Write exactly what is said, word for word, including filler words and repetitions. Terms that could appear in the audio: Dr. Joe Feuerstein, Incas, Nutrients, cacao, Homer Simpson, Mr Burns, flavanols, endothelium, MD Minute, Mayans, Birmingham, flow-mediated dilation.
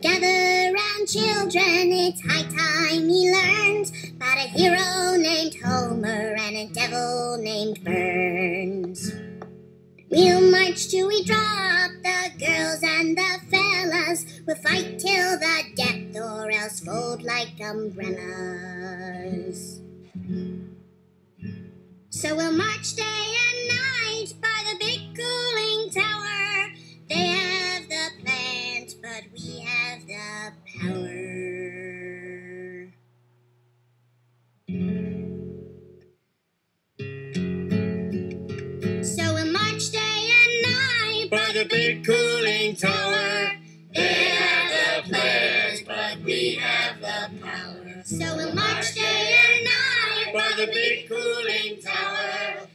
So gather round, children, it's high time he learns about a hero named Homer and a devil named Burns. We'll march till we drop the girls and the fellas. We'll fight till the death or else fold like umbrellas. So we'll march day and night by the big cooling tower. They have the plans, but we have the power. So we'll march day and night by the big cooling tower. They have the plans, but we have the power. So we'll march day and night by the big cooling tower.